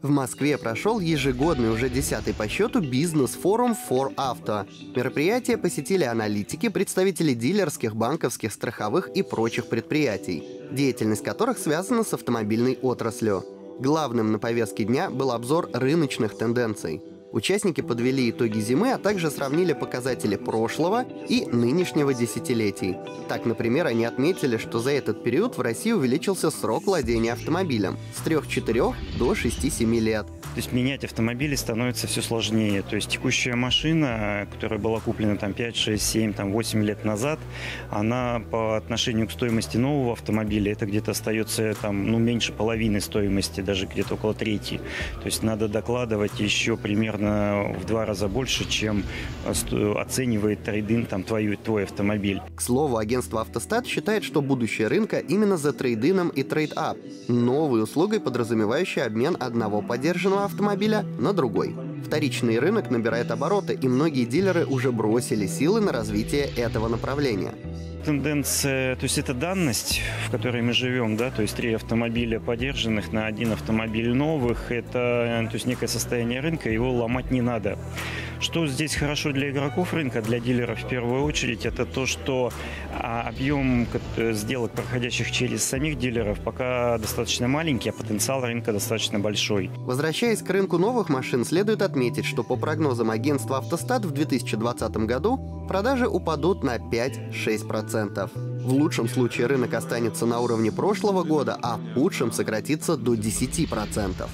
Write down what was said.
В Москве прошел ежегодный, уже 10-й по счету, бизнес-форум ForAuto. Мероприятие посетили аналитики, представители дилерских, банковских, страховых и прочих предприятий, деятельность которых связана с автомобильной отраслью. Главным на повестке дня был обзор рыночных тенденций. Участники подвели итоги зимы, а также сравнили показатели прошлого и нынешнего десятилетий. Так, например, они отметили, что за этот период в России увеличился срок владения автомобилем с 3-4 до 6-7 лет. То есть менять автомобили становится все сложнее. То есть текущая машина, которая была куплена 5, 6, 7, 8 лет назад, она по отношению к стоимости нового автомобиля, это где-то остается меньше половины стоимости, даже где-то около трети. То есть надо докладывать еще примерно в 2 раза больше, чем оценивает трейд-ин твой автомобиль. К слову, агентство «Autostat» считает, что будущее рынка именно за трейд-ином и трейд-ап – новой услугой, подразумевающей обмен одного подержанного автомобиля на другой. Вторичный рынок набирает обороты, и многие дилеры уже бросили силы на развитие этого направления. Тенденция, то есть это данность, в которой мы живем, да, то есть 3 автомобиля подержанных на 1 автомобиль новых, это некое состояние рынка, его ломать не надо. Что здесь хорошо для игроков рынка, для дилеров в первую очередь, это то, что объем сделок, проходящих через самих дилеров, пока достаточно маленький, а потенциал рынка достаточно большой. Возвращаясь к рынку новых машин, следует отметить, что по прогнозам агентства «Autostat» в 2020 году продажи упадут на 5-6%. В лучшем случае рынок останется на уровне прошлого года, а в худшем сократится до 10%.